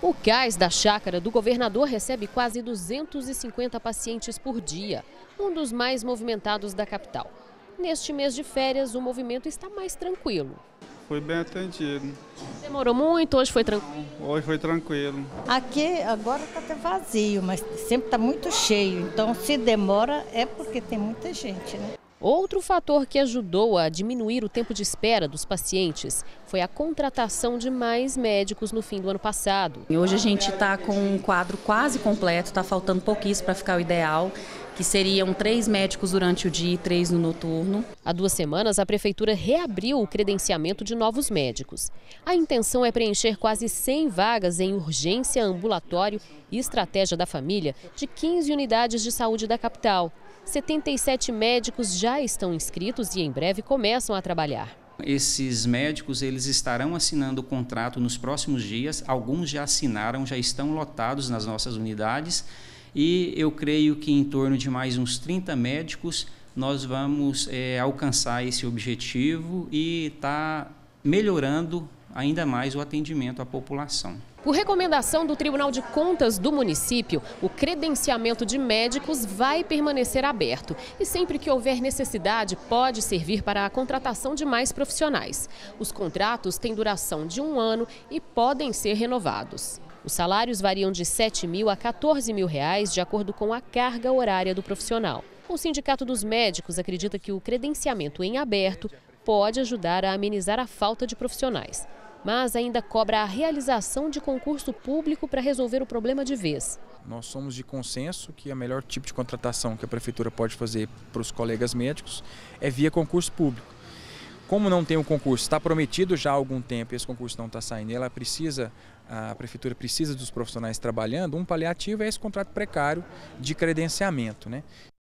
O Cais da chácara do governador recebe quase 250 pacientes por dia, um dos mais movimentados da capital. Neste mês de férias, o movimento está mais tranquilo. Foi bem atendido. Demorou muito? Hoje foi tranquilo? Hoje foi tranquilo. Aqui agora está até vazio, mas sempre está muito cheio, então se demora é porque tem muita gente, né? Outro fator que ajudou a diminuir o tempo de espera dos pacientes foi a contratação de mais médicos no fim do ano passado. Hoje a gente está com um quadro quase completo, está faltando pouquíssimo para ficar o ideal, que seriam 3 médicos durante o dia e 3 no noturno. Há 2 semanas, a prefeitura reabriu o credenciamento de novos médicos. A intenção é preencher quase 100 vagas em urgência, ambulatório e estratégia da família de 15 unidades de saúde da capital. 77 médicos já estão inscritos e em breve começam a trabalhar. Esses médicos eles estarão assinando o contrato nos próximos dias, alguns já assinaram, já estão lotados nas nossas unidades e eu creio que em torno de mais uns 30 médicos nós vamos alcançar esse objetivo e está melhorando ainda mais o atendimento à população. Por recomendação do Tribunal de Contas do município, o credenciamento de médicos vai permanecer aberto e sempre que houver necessidade pode servir para a contratação de mais profissionais. Os contratos têm duração de 1 ano e podem ser renovados. Os salários variam de R$ 7.000 a R$ 14.000 de acordo com a carga horária do profissional. O Sindicato dos Médicos acredita que o credenciamento em aberto pode ajudar a amenizar a falta de profissionais, mas ainda cobra a realização de concurso público para resolver o problema de vez. Nós somos de consenso que o melhor tipo de contratação que a prefeitura pode fazer para os colegas médicos é via concurso público. Como não tem um concurso, está prometido já há algum tempo e esse concurso não está saindo, a prefeitura precisa dos profissionais trabalhando, um paliativo é esse contrato precário de credenciamento, né?